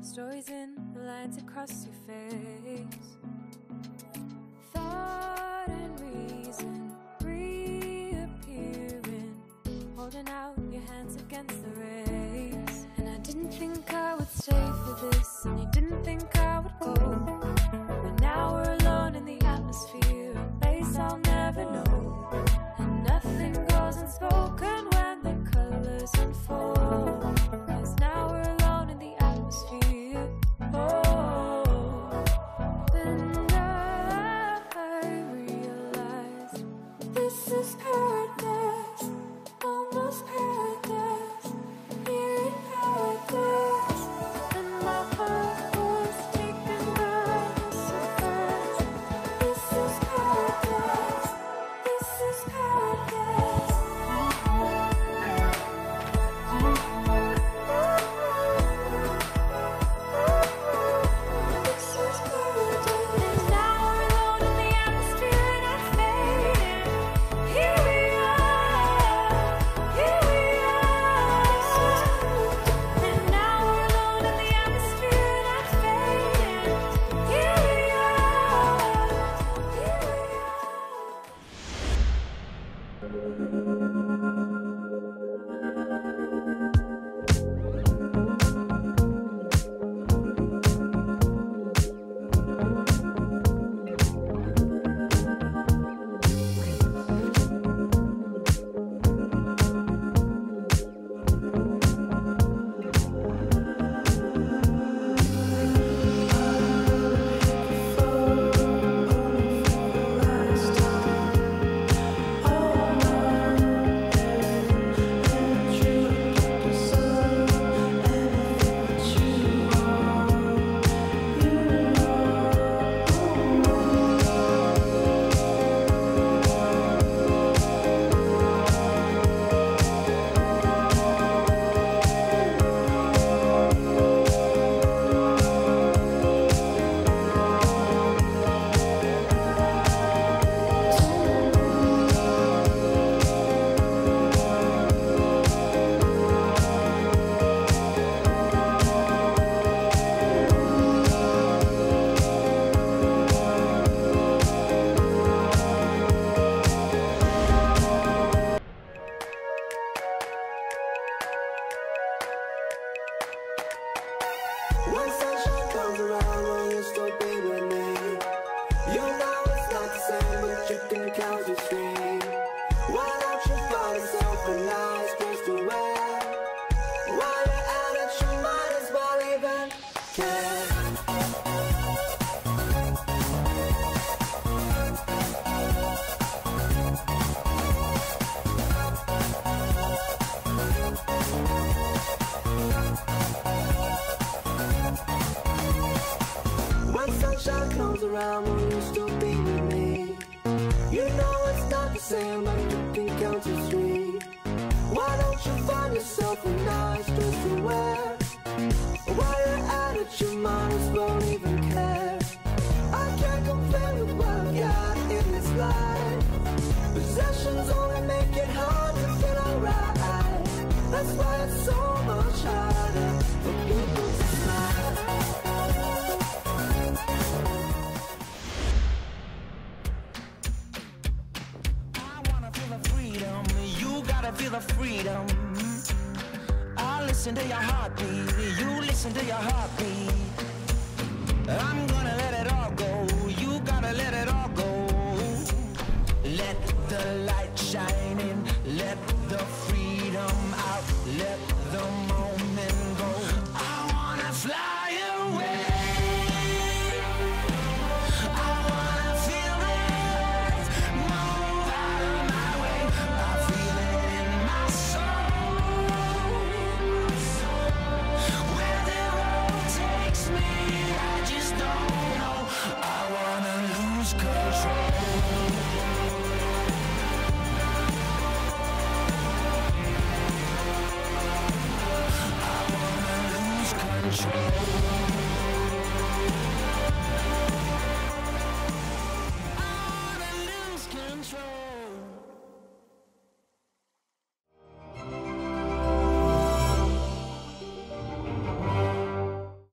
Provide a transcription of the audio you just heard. Stories in the lines across your face. Thought and reason reappearing, holding out your hands against the race. And I didn't think I would stay for this, and you didn't think I would go. But now we're alone in the atmosphere, a place I'll never know. And nothing goes unspoken when the colors unfold, 'cause now we're alone in the atmosphere. Around when you still be with me, you know it's not the same, but you can count to three. Why don't you find yourself when I was just aware? While you're at it, your mind won't even care. emotions only make it hard to feel alright. That's why it's so much harder for people to smile. I wanna feel the freedom, you gotta feel the freedom. I listen to your heartbeat, you listen to your heartbeat. I'm gonna let it all go, you gotta let it all go. Let the light shine in, let the freedom out, let the moment go. I wanna fly away, I wanna feel it, move out of my way. I feel it in my soul, where the road takes me, I just don't know. I wanna lose control. Control.